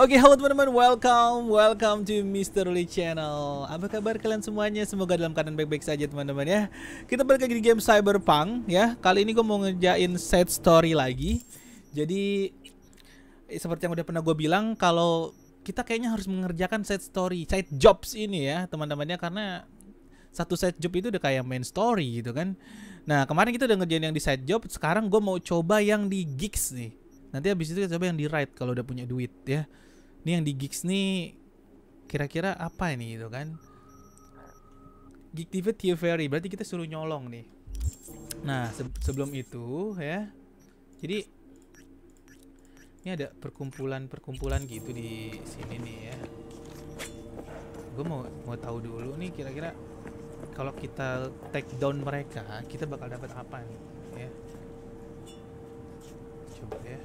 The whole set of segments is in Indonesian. Oke, halo teman-teman, welcome to Mister Lee Channel. Apa kabar kalian semuanya? Semoga dalam keadaan baik-baik saja teman-teman ya. Kita balik lagi di game Cyberpunk ya. Kali ini gue mau ngerjain side story lagi. Jadi seperti yang udah pernah gue bilang, kalau kita kayaknya harus mengerjakan side jobs ini ya teman-temannya, karena satu side job itu udah kayak main story gitu kan. Nah kemarin kita udah ngerjain yang di side job, sekarang gue mau coba yang di gigs nih. Nanti habis itu kita coba yang di ride kalau udah punya duit ya. Ini yang di gigs nih kira-kira apa ini gitu kan. Gig TV Theory, berarti kita suruh nyolong nih. Nah sebelum itu ya, jadi ini ada perkumpulan gitu di sini nih ya. Gue mau tahu dulu nih kira-kira kalau kita take down mereka kita bakal dapat apa nih ya. Coba ya.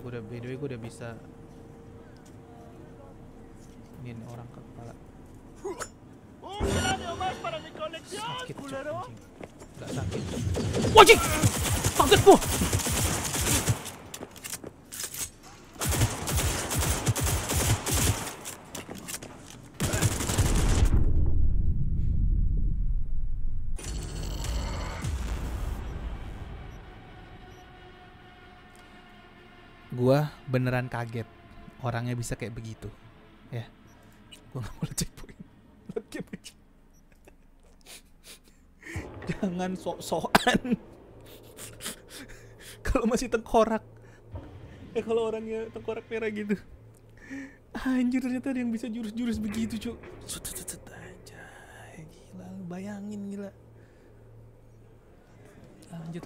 Gue udah, by the way gue udah bisa. Ini orang kepala sakit cok, anjing. Gak sakit cok. Wajik! Sakit gua! Gua beneran kaget orangnya bisa kayak begitu ya. Gue gak mau checkpoint. Jangan sok-sokan. Kalau masih tengkorak, kalau orangnya tengkorak merah gitu. Anjir, ternyata ada yang bisa jurus-jurus begitu cu. Anjay, gila, bayangin gila. Lanjut.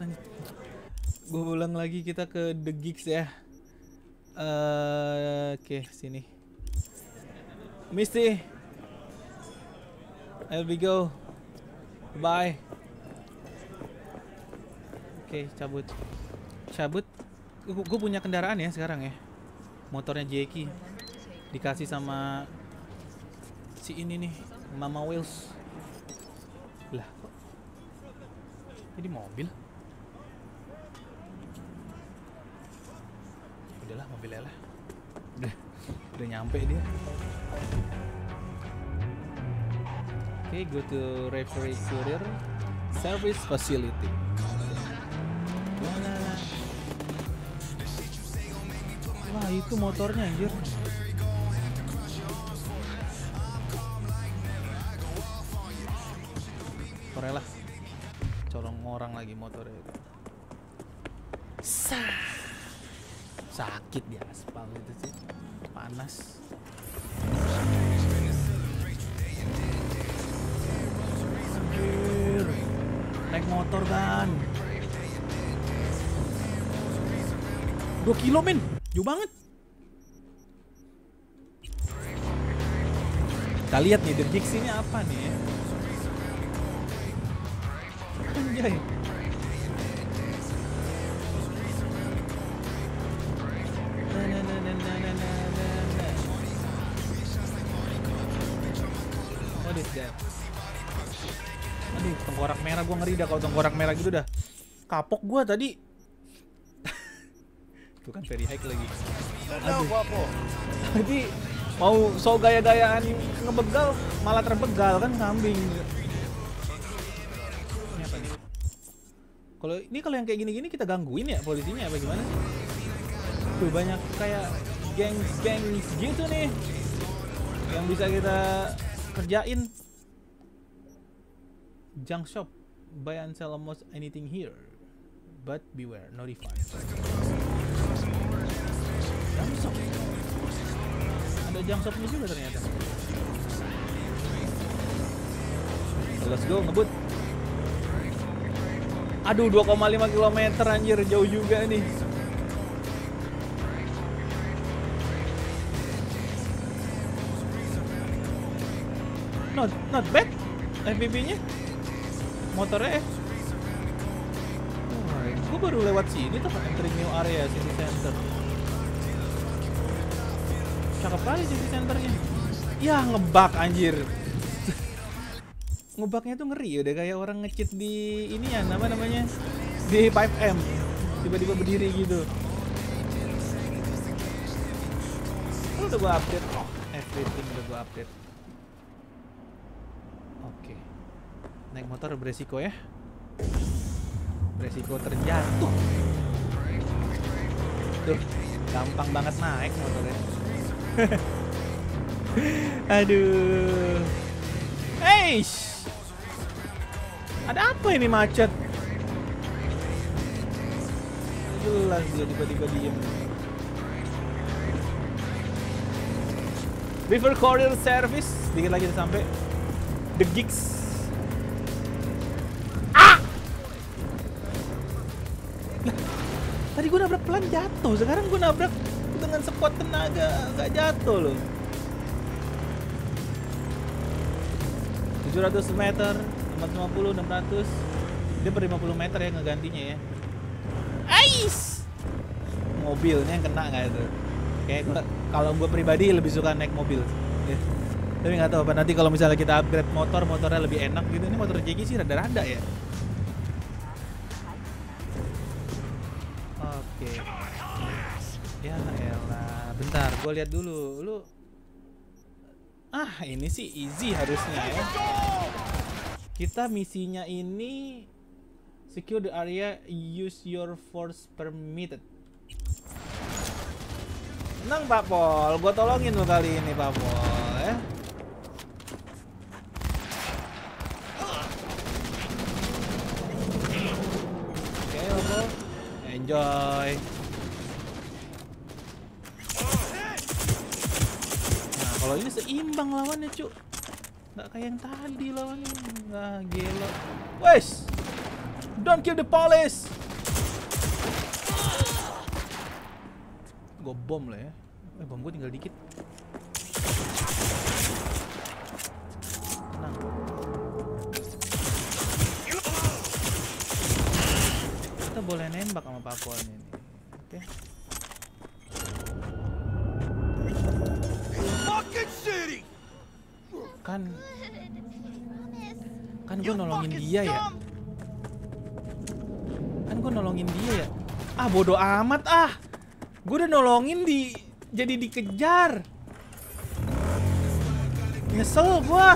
Gue ulang lagi, kita ke The Gigs ya. Oke, sini Misty, here we go. Bye. Oke, cabut. Gue punya kendaraan ya sekarang ya. Motornya Jackie, dikasih sama si ini nih, Mama Wheels. Lah, kok jadi mobil? Udahlah, mobilnya lah. Udah nyampe dia. Okay, go to referee courier service facility. Wah, itu motornya anjir. Korela lah, colong orang lagi motornya. Sakit di aspal itu sih, panas. Naik motor kan 2 kilo men, jauh banget. Kita lihat nih The Gigs ini apa nih ya. Anjay. What is that? Aduh, tengkorak merah, gue ngeri dah kalau tengkorak merah gitu dah. Kapok gue tadi. Itu kan very high lagi. Aduh, tadi mau so gaya-gayaan ngebegal, malah terbegal kan kambing. Ini apa nih? Kalau yang kayak gini-gini kita gangguin ya polisinya apa gimana? Tuh banyak kayak geng-geng gitu nih yang bisa kita kerjain. Junk Shop, buy and sell almost anything here, but beware, no refund. Junk Shop, ada Junk Shop ini juga ternyata. Let's go, ngebut. Aduh, 2,5 km anjir, jauh juga nih. Not bad FPV-nya. Motornya gue baru lewat sini tuh, entering new area city center. Cakep kali city centernya. Ya ngebug anjir. Ngebugnya tuh ngeri, udah kayak orang nge-cheat di ini ya, namanya di 5M. Tiba-tiba berdiri gitu. udah gue update. Oh, everything udah gue update. Oke. Naik motor beresiko ya. Beresiko terjatuh. Tuh, gampang banget naik motornya. Aduh. Eish. Ada apa ini macet? Jelas dia tiba-tiba diem. River Corridor Service, dikit lagi udah sampai. The Gigs. Ah! Nah, tadi gue nabrak pelan jatuh, sekarang gue nabrak dengan sekuat tenaga nggak jatuh loh. 700 meter, 450, 600. Dia per 50 meter ya ngegantinya ya. Ais! Mobilnya yang kena nggak itu? Kayak kalau gue pribadi lebih suka naik mobil. Ya. Tapi nggak tahu apa nanti kalau misalnya kita upgrade motor, motornya lebih enak gitu. Ini motor Jackie sih rada-rada ya. Oke. Ya elah. Bentar, gue lihat dulu. Lu ah, ini sih easy harusnya ya. Kita misinya ini secure the area, use your force permitted. Tenang Pak Pol, gue tolongin lo kali ini Pak Pol ya. Oke Pak Pol, enjoy. Nah kalau ini seimbang lawannya cu. Gak kayak yang tadi lawannya. Nah gila. Wes, don't kill the police. Gue bom lah ya. Bom gue tinggal dikit. Tenang. Kita boleh nembak sama Papua ini. Oke. Kan gue nolongin dia ya. Ah bodoh amat ah. Gue udah nolongin jadi dikejar. Nyesel gue.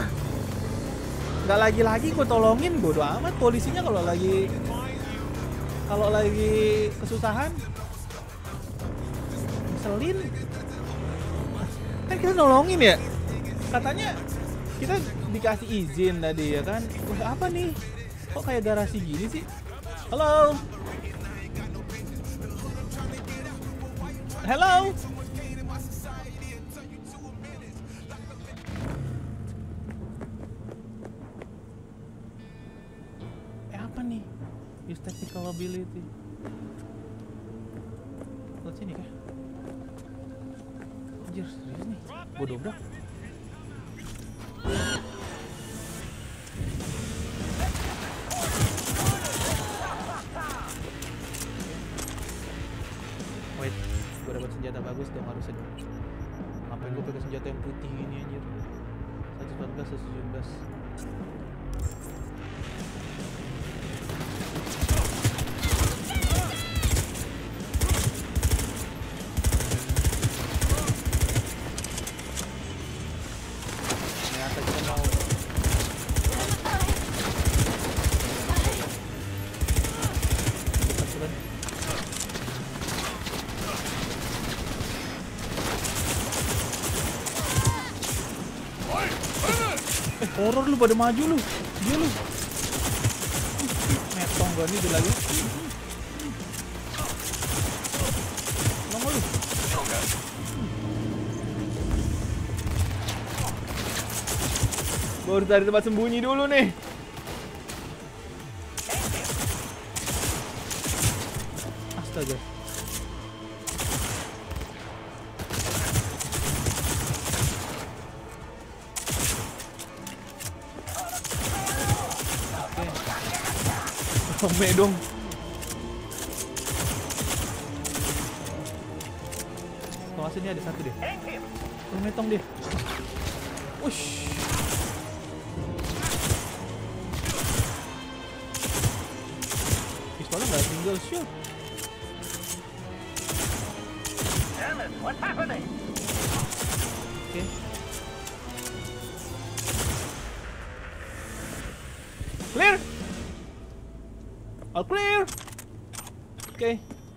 Gak lagi-lagi gue tolongin, bodo amat polisinya kalau lagi kesusahan. Nyeselin. Kan kita nolongin ya. Katanya kita dikasih izin tadi ya kan. Wah, apa nih? Kok kayak garasi gini sih? Halo. Hello. Apa nih? Use tactical ability. Lo sini kah? Anjir, serius nih. Bodoh dobrak. Senjata bagus dong harusnya. Ngapain gue pakai senjata yang putih ini anjir. 114, 117. Ternyata kita mau. Horor lu pada maju lu. Dia lu. Metong gua nih lagi. Nomor lu. Baru dari tempat sembunyi dulu nih. Astaga. Sampai dong. Kalau sini ada satu deh. Metong dia. Ush. Pistolnya nggak single shot. Damn it, what's happening? Oke. Clear. All clear. Oke,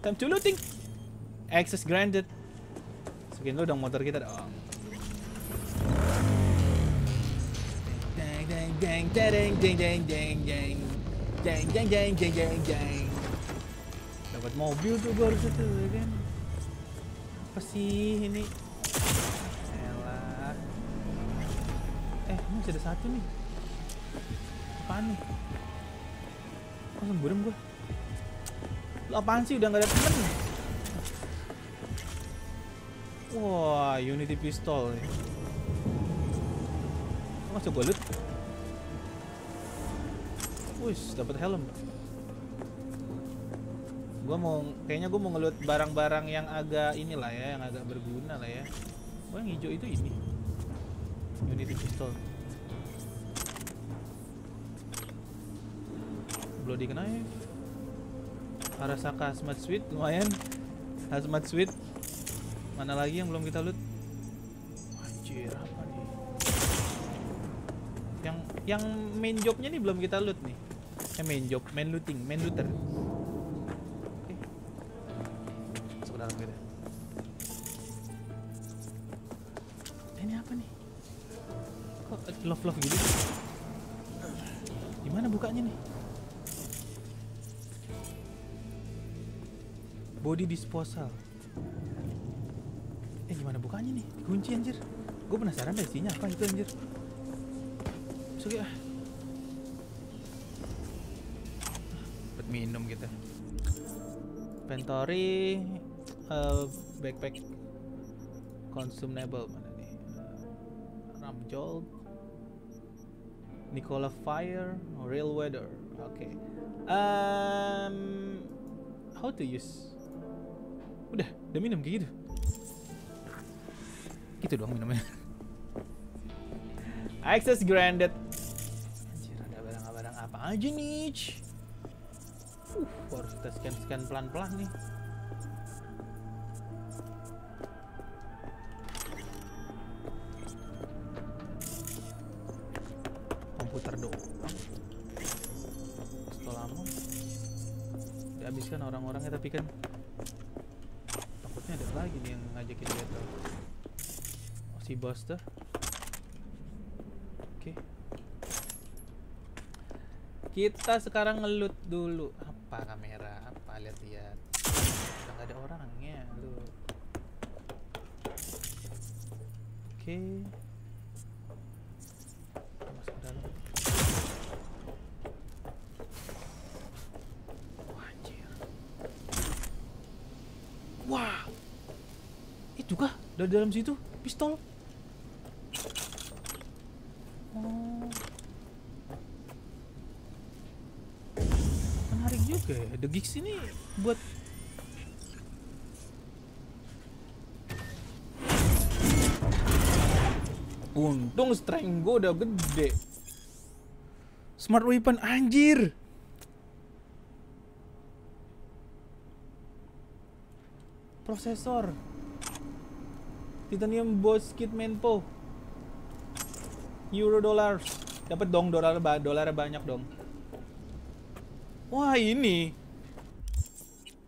time to looting. Access granted. Masukin lu dong motor kita dong. Dang dang dang dang dang dang dang dang dang dang dang dang dang dang. Dapat mobil tuh gua harus itu kan. Apa sih ini? Elah. Ini masih ada satu nih. Apaan nih? Kok semburem gua? Lu apaan sih, udah gak ada temen. Wah, Unity Pistol nih. Masuk gua loot. Wush, dapet helm. Kayaknya gua mau ngeloot barang-barang yang agak inilah ya, yang agak berguna lah ya. Wah, yang hijau itu ini Unity Pistol. Belum dikenain. Arasaka Hazmat Suite, lumayan. Hazmat Suite. Mana lagi yang belum kita loot? Anjir, apa nih? Yang main jobnya nih belum kita loot nih. Main job, main looting, main looter. Oke. Masuk ke dalam gitu. Ini apa nih? Kok love gitu? Gimana bukanya nih? Body disposal. Gimana bukanya nih? Kunci anjir. Gue penasaran deh isinya apa itu anjir. Masuk ya. Buat minum kita. Inventory, backpack, consumable mana nih? Ramjol, Nicola Fire, Real Weather. Oke. How to use? Udah, minum kayak gitu. Gitu doang minumnya. Access granted. Anjir, ada barang-barang apa aja nih? Harus kita scan-scan pelan-pelan nih. Komputer doang. Setelah lama dihabiskan orang-orangnya, tapi kan takutnya ada lagi nih yang ngajakin battle. Si bos tuh. Oke. Kita sekarang ngeloot dulu. Apa kamera? Apa lihat-lihat. Udah gak ada orangnya lu. Oke. Masuk ke dalam. Wah, anjir. Wah. Itu kah? Dari dalam situ pistol. Menarik juga ya, The Geeks ini buat untung strength gue udah gede. Smart weapon anjir. Prosesor Titanium Boss Kit Manpo. Euro dollars. Dapat dong dolar banyak dong. Wah, ini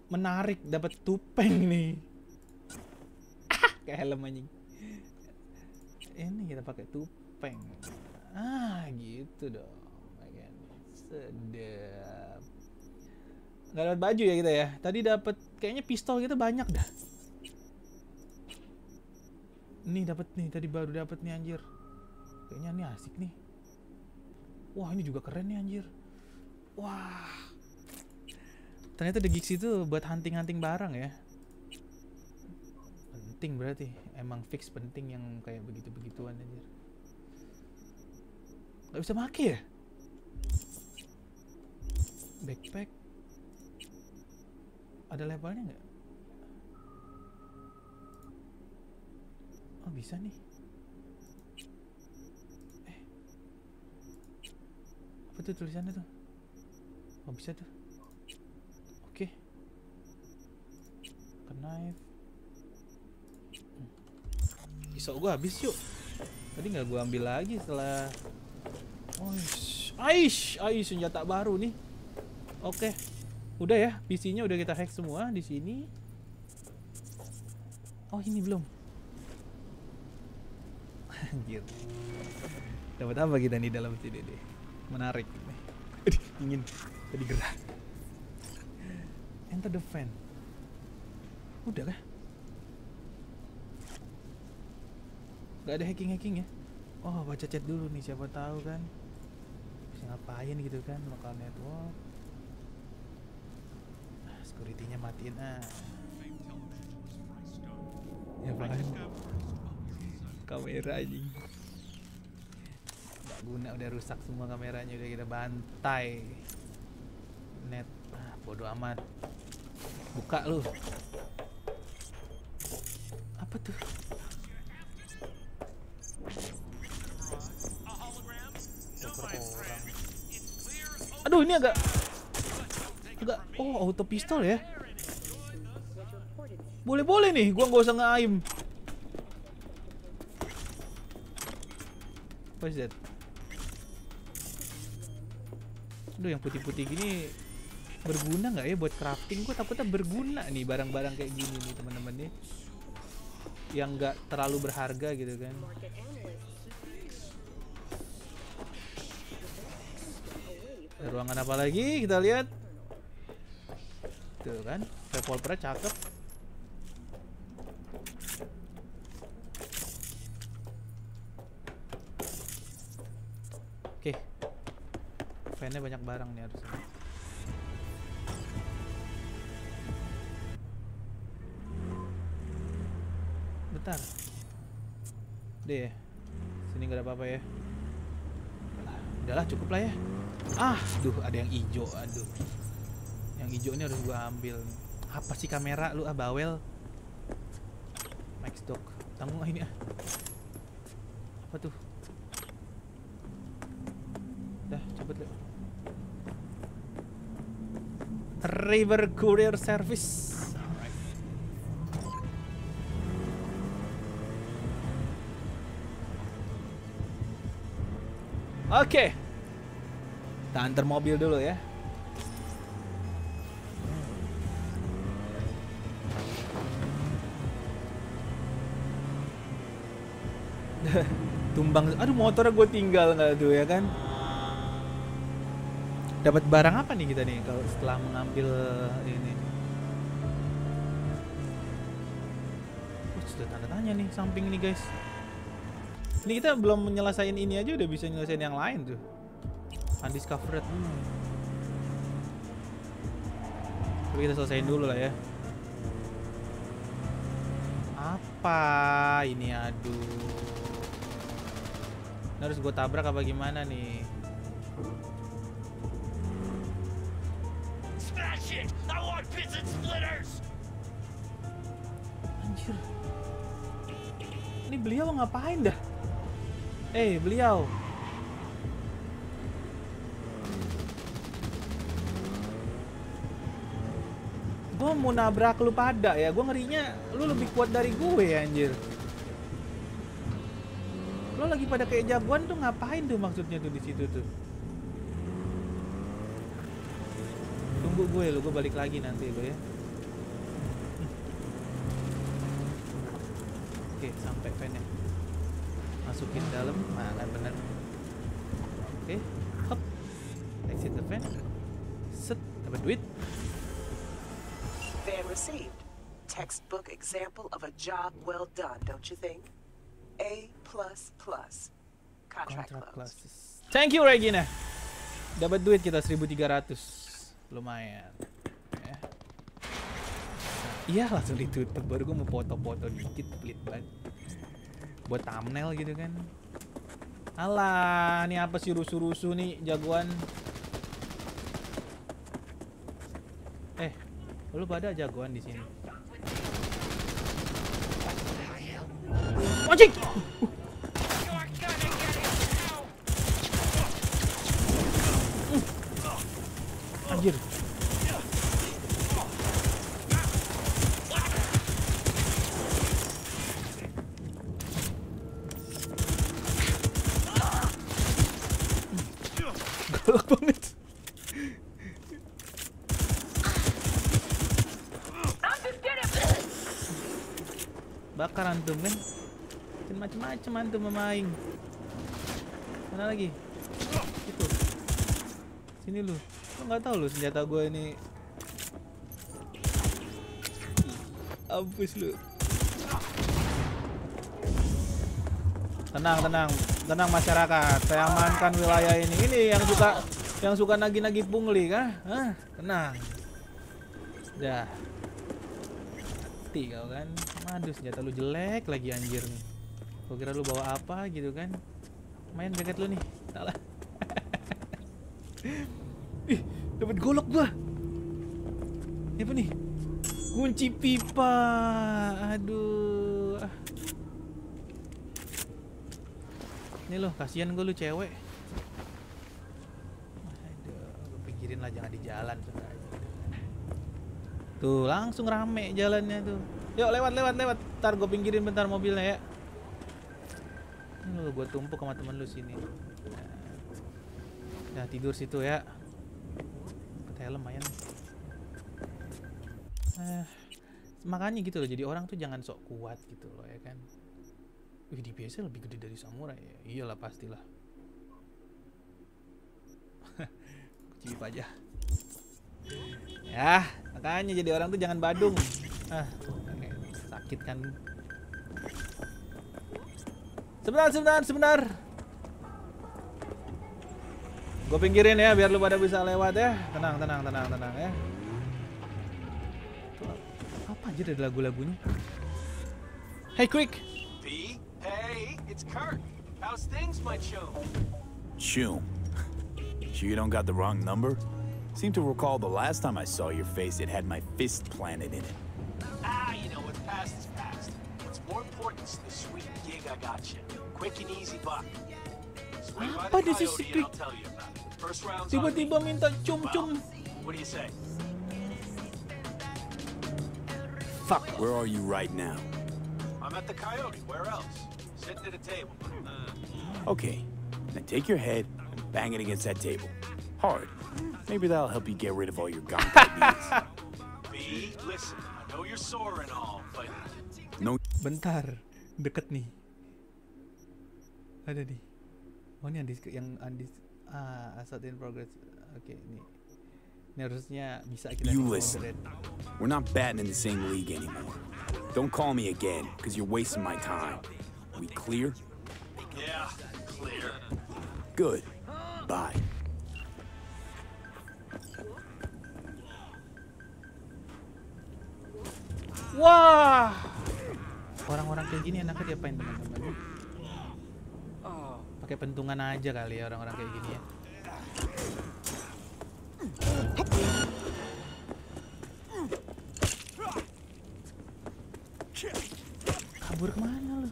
menarik, dapat tupeng nih. Kayak helm anjing. Ini kita pakai tupeng. Gitu dong. Sedap. Gak dapat baju ya kita ya. Tadi dapat kayaknya pistol kita banyak dah. Nih dapat nih, tadi baru dapat nih anjir. Kayaknya ini asik nih. Wah, ini juga keren nih anjir. Wah. Ternyata The Geeks itu buat hunting-hunting barang ya. Penting berarti. Emang fix penting yang kayak begitu-begituan anjir. Gak bisa make ya? Backpack. Ada labelnya gak? Oh, bisa nih. Apa tuh tulisannya tuh? Oh, bisa tuh. Oke. Knife. Pisau gua habis yuk. Tadi nggak gua ambil lagi setelah. Aish, senjata baru nih. Oke. Udah ya, PC-nya udah kita hack semua di sini. Oh, ini belum. Anjir. Dapat apa kita nih dalam sini deh? Menarik. Ingin tadi gerak. Enter the fan. Udah kah? Gak ada hacking-hacking ya? Oh, baca chat dulu nih, siapa tahu kan bisa ngapain gitu kan. Local network, security-nya matiin ah. Ya paling kamera ini gak guna, udah rusak semua kameranya, udah kita bantai net. Ah, bodoh amat, buka lu. Apa tuh? Aduh, ini agak oh, auto pistol ya. Boleh-boleh nih, gua nggak usah nge-aim. What's that? Aduh, yang putih-putih gini berguna nggak ya buat crafting? Gua takutnya berguna nih barang-barang kayak gini nih teman-teman nih, yang nggak terlalu berharga gitu kan. Ruangan apa lagi? Kita lihat. Tuh kan, revolver cakep. Oke. Fan-nya banyak barang nih harusnya. Bentar. Deh. Sini nggak ada apa-apa ya. Udahlah, cukup lah ya. Ah, duh, ada yang hijau, aduh. Yang hijau ini harus gua ambil. Apa sih kamera lu, ah bawel. Max stock. Tanggung ah ini ah. Apa tuh? Dah, cepet lihat. River Courier Service. Oke. Okay. Kita antar mobil dulu ya. Tumbang, aduh motornya gue tinggal nggak tuh ya kan? Dapat barang apa nih kita nih kalau setelah mengambil ini? Sudah tanda tanya nih samping nih guys. Ini kita belum menyelesaikan ini aja udah bisa nyelesain yang lain tuh. Undiscovered. Tapi kita selesaiin dulu lah ya. Apa ini, aduh. Ini harus gue tabrak apa gimana nih? Anjir. Ini beliau ngapain dah? Beliau. Gue mau nabrak lu pada ya, gue ngerinya lu lebih kuat dari gue ya, anjir. Lo lagi pada kayak jagoan tuh ngapain tuh maksudnya tuh di situ tuh? Tunggu gue lo, gue balik lagi nanti lo ya. Oke, sampai fan-nya. Masukin dalam, mana bener. Oke, hop, exit the fan, set, dapat duit. Fan received. Textbook example of a job well done, don't you think? A++. Contract closes. Thank you Regina. Dapat duit kita 1.300. Lumayan. Ya. Iya, langsung ditutup. Baru gue mau foto-foto dikit, pelit banget. Buat thumbnail gitu kan. Alah, ini apa sih rusuh-rusuh nih jagoan? Lu pada jagoan di sini. Anjing. Anjir. galak banget. Bakar antum kan? Macam-macam antum memain. Mana lagi? Itu. Sini lu. Kok nggak tahu lu senjata gua ini? Abis lu. Tenang, tenang, tenang masyarakat. Saya amankan wilayah ini. Ini yang suka nagi-nagi pungli kah? Hah? Tenang. Dah. Mati kau kan. Aduh, senjata lu jelek lagi anjir nih. Gua kira lu bawa apa gitu kan. Main jaket lu nih. Salah. Ih, dapat golok gua. Ini apa nih? Kunci pipa. Aduh. Ini loh, kasihan gue lu cewek. Aduh, gue pikirin lah jangan di jalan. Tuh, langsung rame jalannya tuh. Yuk, lewat, lewat, lewat. Ntar gue pinggirin bentar mobilnya ya. Ini loh, gue tumpuk sama temen lu sini. Nah, tidur situ ya. Pake helm aja nih. Makanya gitu loh, jadi orang tuh jangan sok kuat gitu loh ya kan. Wih, di biasa lebih gede dari samurai ya. Iyalah pastilah. Cicip aja. Ya, makanya jadi orang tuh jangan badung. Ah, sakit kan. Sebentar. Gue pinggirin ya biar lu pada bisa lewat ya. Tenang ya. Tuh, apa aja dari lagu-lagunya? Hey quick. Hey, it's Kirk. How's things, my chum? Chum? Sure you don't got the wrong number? Seem to recall the last time I saw your face, it had my fist planted in it. Ah, you know, what's past is past. What's more important is the sweet gig I got you. Quick and easy buck. Apa di sisi Kirk? Tiba-tiba minta cum-cum. What do you say? Fuck. Where are you right now? I'm at the Coyote. Where else? Sitting at a table. Okay. Now take your head and bang it against that table. Hard. Maybe that'll help you get rid of all your goddamn needs. B, listen. I know you're sore and all, but no. Bentar. Deket nih. Ada nih. Oh, ini yang Andis asset in progress. Oke, ini. Ini harusnya bisa kita. You listen. We're not batting in the same league anymore. Don't call me again, because you're wasting my time. We clear? Yeah, clear. Good. Bye. Wah. Orang-orang kayak gini enaknya diapain teman-teman? Pakai pentungan aja kali ya orang-orang kayak gini ya. Kabur kemana lu?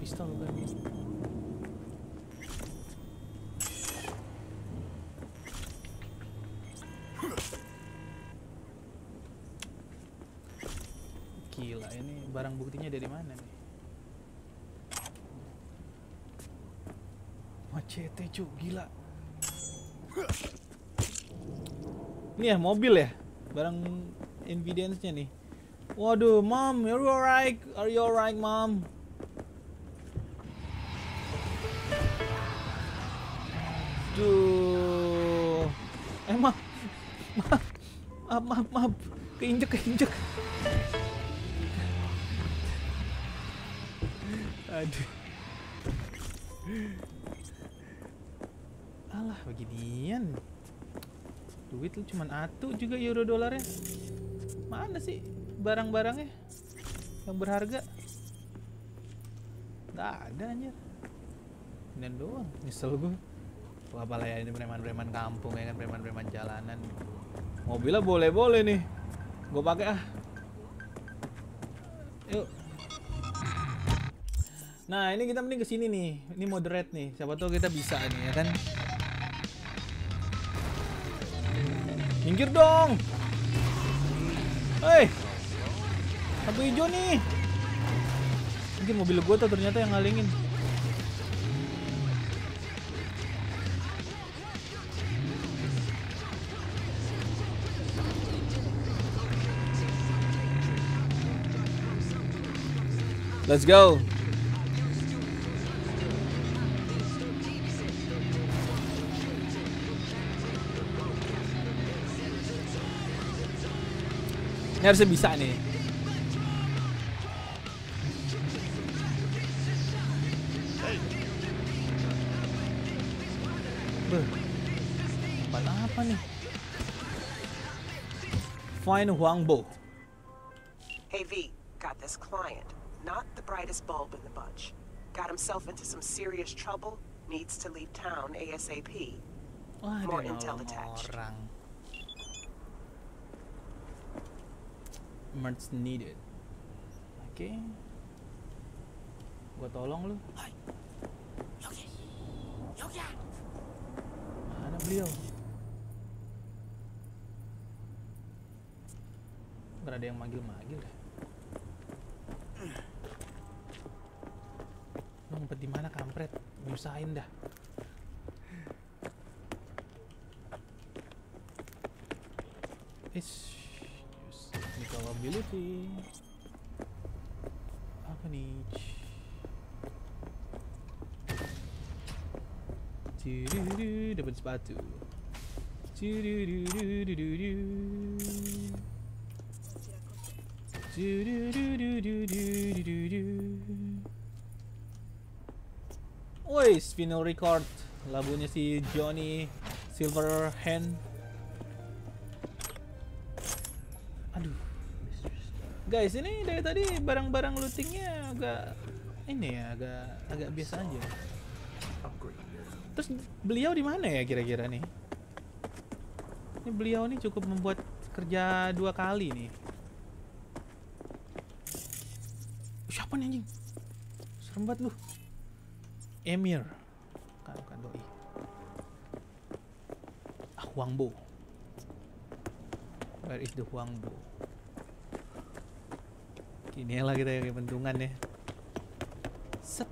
Pistol kan. Gila, ini barang buktinya dari mana nih? Macete cuk, gila. Ini ya mobil ya, barang evidence-nya nih. Waduh, Mom, are you alright? Are you alright, Mom? Duh, maaf, keinjek. Aduh, alah beginian. Duit lu cuman atuh juga euro dolarnya. Mana sih barang-barangnya yang berharga? Nggak ada anjir. Ini doang, nyesel gue. Wah, apalah ya, ini preman-preman kampung ya kan, preman-preman jalanan. Mobilnya boleh-boleh nih. Gue pakai ah. Yuk. Nah, ini kita mending kesini nih. Ini moderate nih. Siapa tahu kita bisa nih ya kan. Minggir dong. Hei. Lampu hijau nih. Mungkin mobil gue tuh ternyata yang ngalingin. Let's go. Ini harusnya bisa nih. Bukan apa nih? Find Wang Bo. Hey V, got this client. Not the brightest bulb in the bunch. Got himself into some serious trouble. Needs to leave town ASAP. More intel attached. Merch needed. Oke. Gua tolong lu. Mana beliau? Nggak ada yang manggil-manggil deh. Ngumpet di mana kampret? Nyusahin dah. Ish. Probability apa nih? Ciri-ciri dapat sepatu. Woi, final record lagunya si Johnny Silverhand. Aduh. Guys, ini dari tadi barang-barang lootingnya agak ini ya, agak biasa aja. Terus beliau di mana ya kira-kira nih? Ini beliau nih cukup membuat kerja dua kali nih. Siapa nih anjing? Serem banget lu. Emir. Bukan doi. Ah, Huangbo. Where is the Huangbo? Inilah kita yang kepentungan ya. Set.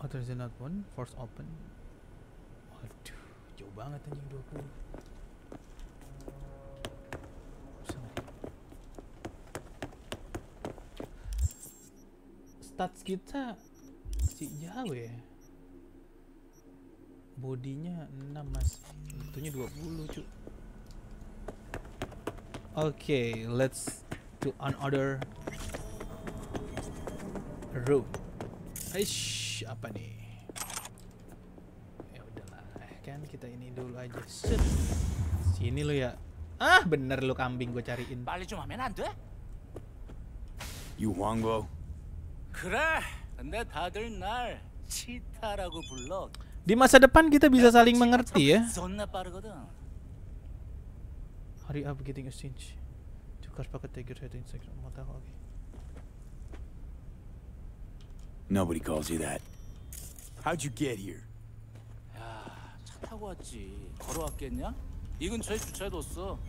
Authorization not one, force open. Waduh, jauh banget anjing 20. Stats kita masih jauh ya. Bodinya 6 mas. Tentunya 20 cuy. Okay, let's do another room. Aish, apa nih? Ya udahlah, kan kita ini dulu aja. Set. Sini lo ya. Ah, bener lo kambing gue cariin. Balik cuma mainan tuh. You Huangbo? Kira, 근데 다들 날 치타라고 불러. Di masa depan kita bisa saling mengerti ya. Hari up getting a cinch. Tukar pakai tiger head insect. Mata lagi. Nobody calls you that. How'd you get here? 야, 차 타고 왔지. 걸어왔겠냐? 이 근처에 주차해뒀어.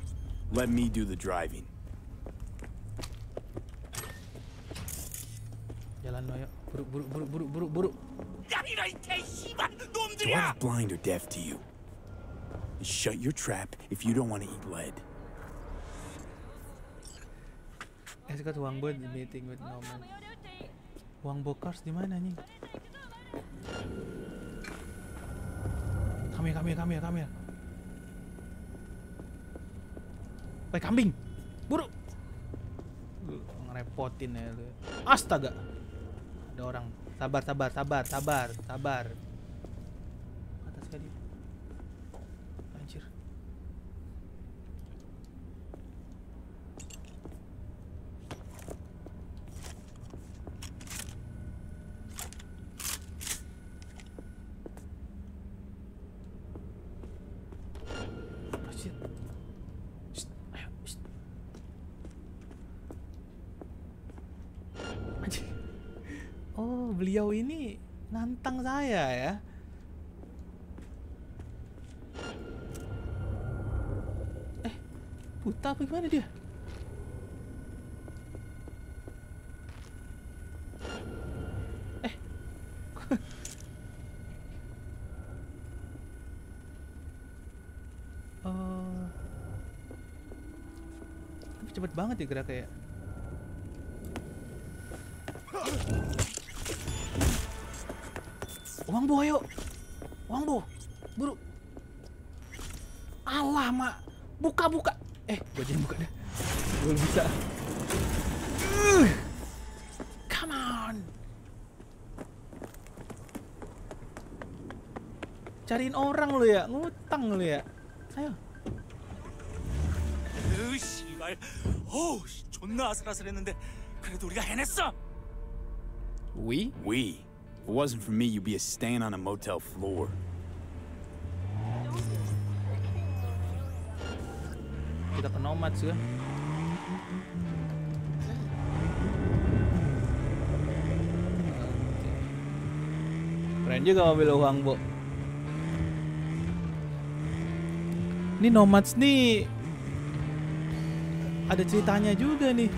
Let me do the driving. Jalan noyo. Buruk. 야이라 이 개씨발 놈들이야. I'm blind or deaf to you. Shut your trap if you don't want to eat lead. Saya got Huangbo meeting with Norman. Huangbo cars di mana nih? Kamil. Woi kambing, buruk. Ngerepotin ya lu. Astaga. Ada orang. Sabar. Atas kali. Beliau ini nantang saya ya. Buta apa gimana dia? Cepet banget ya gerak kayak. Wang Bo, ayo. Wang Bo, buru. Alah, mak. Buka. Gua jadi buka deh. Belum bisa. Come on. Cariin orang lu ya, ngutang lu ya. Ayo. We? If it wasn't for me, you'd be a stain on a motel floor. Kita ke nomad sih. Keren juga mobil Huangbo. Ini nomads nih ada ceritanya juga nih.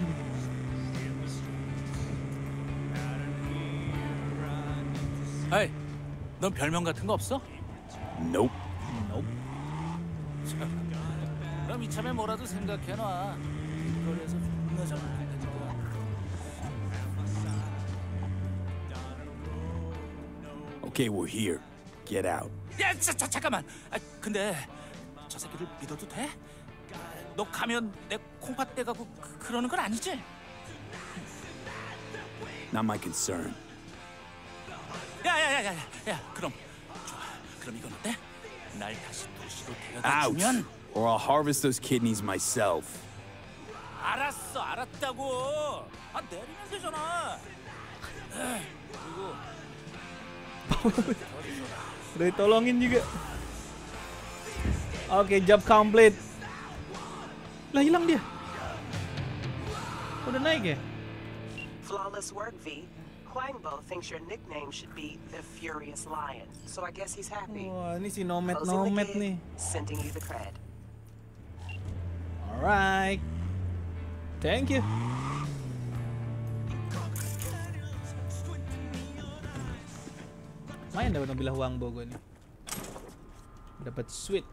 Hey, 넌 별명 같은 거 없어? Nope. Nope. 그럼 이참에 뭐라도 생각해놔. 그래서 존나 잘못된 거야. Okay, we're here. Get out. 야, 잠깐만. 아, 근데 저 새끼를 믿어도 돼? 너 가면 내 콩팥대 가고 그러는 건 아니지? Not my concern. 야, 그럼 좋아. 그럼 이건 어때? 날 다시 도시로 데려다 주면 or I'll harvest those kidneys myself. 알았어, 알았다고. 아, 내리면 되잖아. 그리고 우리 tolongin juga. Oke, job complete. Lah, hilang dia. Udah naik ya? Flawless work, V. Huangbo thinks your nickname should be the Furious Lion, so I guess he's happy. Wah, ini si nomad nih. Sending you the credit. Alright, thank you. Main dapat mobil Huangbo gue nih. Dapat sweet.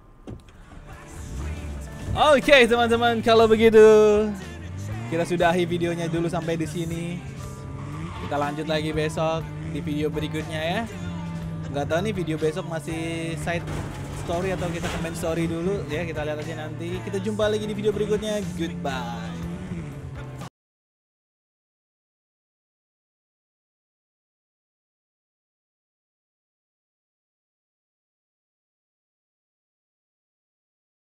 Oke, teman-teman, kalau begitu kita sudahi videonya dulu sampai di sini. Kita lanjut lagi besok di video berikutnya ya. Nggak tahu nih video besok masih side story atau kita comment story dulu ya. Kita lihat aja nanti. Kita jumpa lagi di video berikutnya. Goodbye.